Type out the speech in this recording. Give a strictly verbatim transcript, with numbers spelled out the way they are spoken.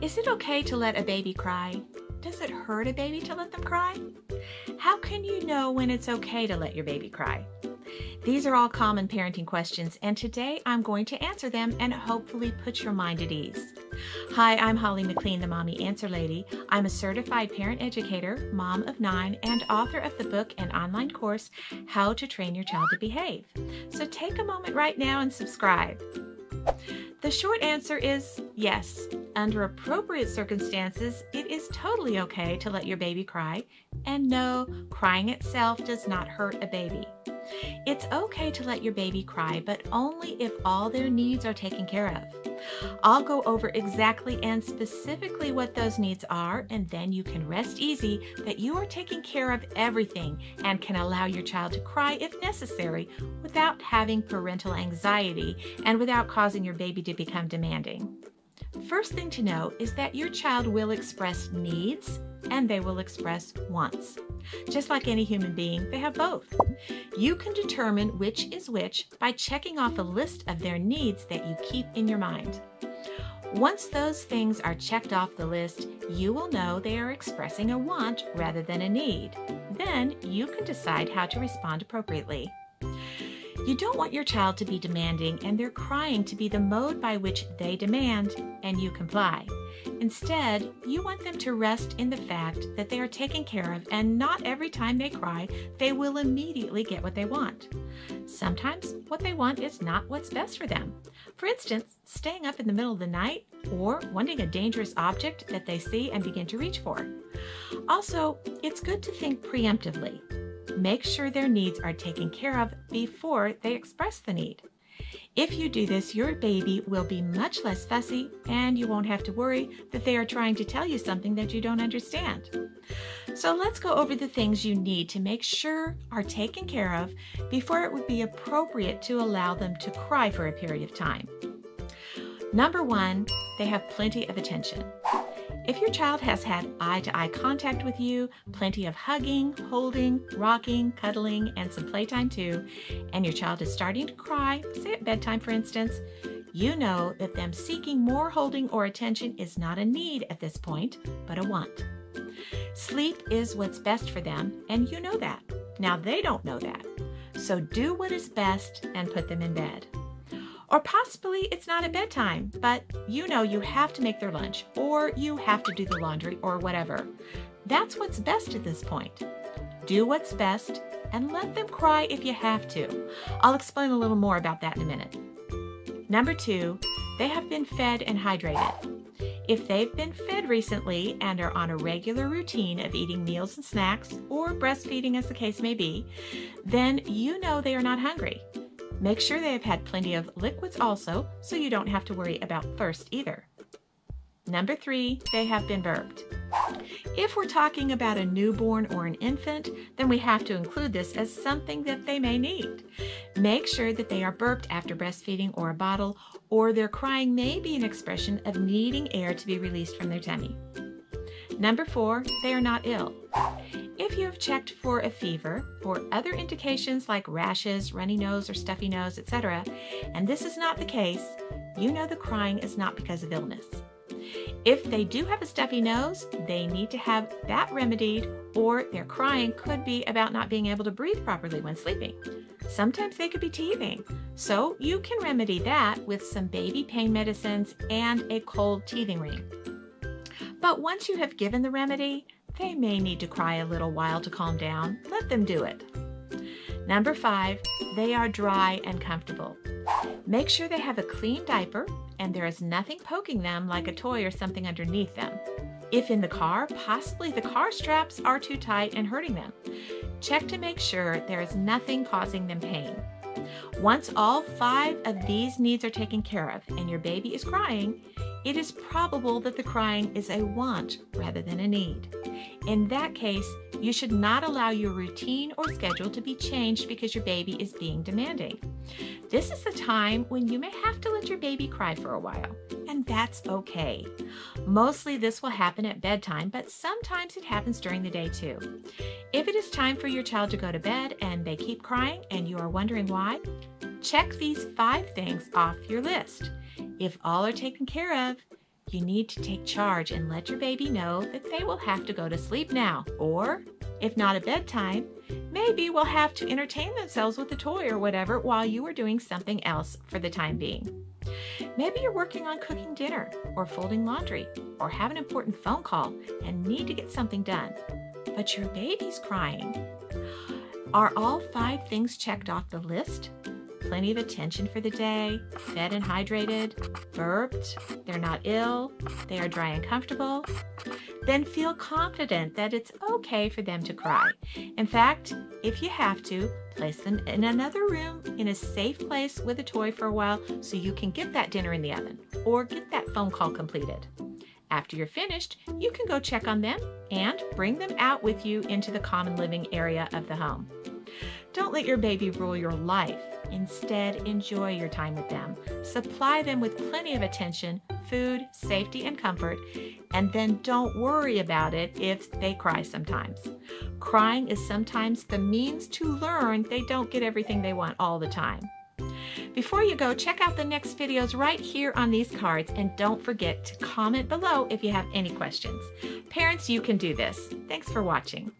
Is it okay to let a baby cry? Does it hurt a baby to let them cry? How can you know when it's okay to let your baby cry? These are all common parenting questions, and today I'm going to answer them and hopefully put your mind at ease. Hi, I'm Holly McLean, the Mommy Answer Lady. I'm a certified parent educator, mom of nine, and author of the book and online course, How to Train Your Child to Behave. So take a moment right now and subscribe. The short answer is yes. Under appropriate circumstances, it is totally okay to let your baby cry, and no, crying itself does not hurt a baby. It's okay to let your baby cry, but only if all their needs are taken care of. I'll go over exactly and specifically what those needs are, and then you can rest easy that you are taking care of everything and can allow your child to cry if necessary without having parental anxiety and without causing your baby to become demanding. First thing to know is that your child will express needs and they will express wants. Just like any human being, they have both. You can determine which is which by checking off a list of their needs that you keep in your mind. Once those things are checked off the list, you will know they are expressing a want rather than a need. Then you can decide how to respond appropriately. You don't want your child to be demanding and their crying to be the mode by which they demand and you comply. Instead, you want them to rest in the fact that they are taken care of, and not every time they cry, they will immediately get what they want. Sometimes what they want is not what's best for them. For instance, staying up in the middle of the night or wanting a dangerous object that they see and begin to reach for. Also, it's good to think preemptively. Make sure their needs are taken care of before they express the need. If you do this, your baby will be much less fussy and you won't have to worry that they are trying to tell you something that you don't understand. So let's go over the things you need to make sure are taken care of before it would be appropriate to allow them to cry for a period of time. Number one, they have plenty of attention. If your child has had eye-to-eye contact with you, plenty of hugging, holding, rocking, cuddling, and some playtime too, and your child is starting to cry, say at bedtime for instance, you know that them seeking more holding or attention is not a need at this point, but a want. Sleep is what's best for them, and you know that. Now they don't know that. So do what is best and put them in bed. Or possibly it's not a bedtime, but you know you have to make their lunch, or you have to do the laundry, or whatever. That's what's best at this point. Do what's best and let them cry if you have to. I'll explain a little more about that in a minute. Number two, they have been fed and hydrated. If they've been fed recently and are on a regular routine of eating meals and snacks, or breastfeeding as the case may be, then you know they are not hungry. Make sure they have had plenty of liquids also, so you don't have to worry about thirst either. Number three, they have been burped. If we're talking about a newborn or an infant, then we have to include this as something that they may need. Make sure that they are burped after breastfeeding or a bottle, or their crying may be an expression of needing air to be released from their tummy. Number four, they are not ill. If you have checked for a fever or other indications like rashes, runny nose or stuffy nose, et cetera, and this is not the case, you know the crying is not because of illness. If they do have a stuffy nose, they need to have that remedied, or their crying could be about not being able to breathe properly when sleeping. Sometimes they could be teething, so you can remedy that with some baby pain medicines and a cold teething ring. But once you have given the remedy, they may need to cry a little while to calm down. Let them do it. Number five, they are dry and comfortable. Make sure they have a clean diaper and there is nothing poking them like a toy or something underneath them. If in the car, possibly the car straps are too tight and hurting them. Check to make sure there is nothing causing them pain. Once all five of these needs are taken care of and your baby is crying, it is probable that the crying is a want rather than a need. In that case, you should not allow your routine or schedule to be changed because your baby is being demanding. This is the time when you may have to let your baby cry for a while, and that's okay. Mostly this will happen at bedtime, but sometimes it happens during the day too. If it is time for your child to go to bed and they keep crying and you are wondering why, check these five things off your list. If all are taken care of, you need to take charge and let your baby know that they will have to go to sleep now, or if not a bedtime, maybe will have to entertain themselves with a toy or whatever while you are doing something else for the time being. Maybe you're working on cooking dinner or folding laundry or have an important phone call and need to get something done, but your baby's crying. Are all five things checked off the list? Plenty of attention for the day, fed and hydrated, burped, they're not ill, they are dry and comfortable? Then feel confident that it's okay for them to cry. In fact, if you have to, place them in another room in a safe place with a toy for a while so you can get that dinner in the oven or get that phone call completed. After you're finished, you can go check on them and bring them out with you into the common living area of the home. Don't let your baby rule your life. Instead, enjoy your time with them. Supply them with plenty of attention, food, safety, and comfort, and then don't worry about it if they cry sometimes. Crying is sometimes the means to learn they don't get everything they want all the time. Before you go, check out the next videos right here on these cards, and don't forget to comment below if you have any questions. Parents, you can do this. Thanks for watching.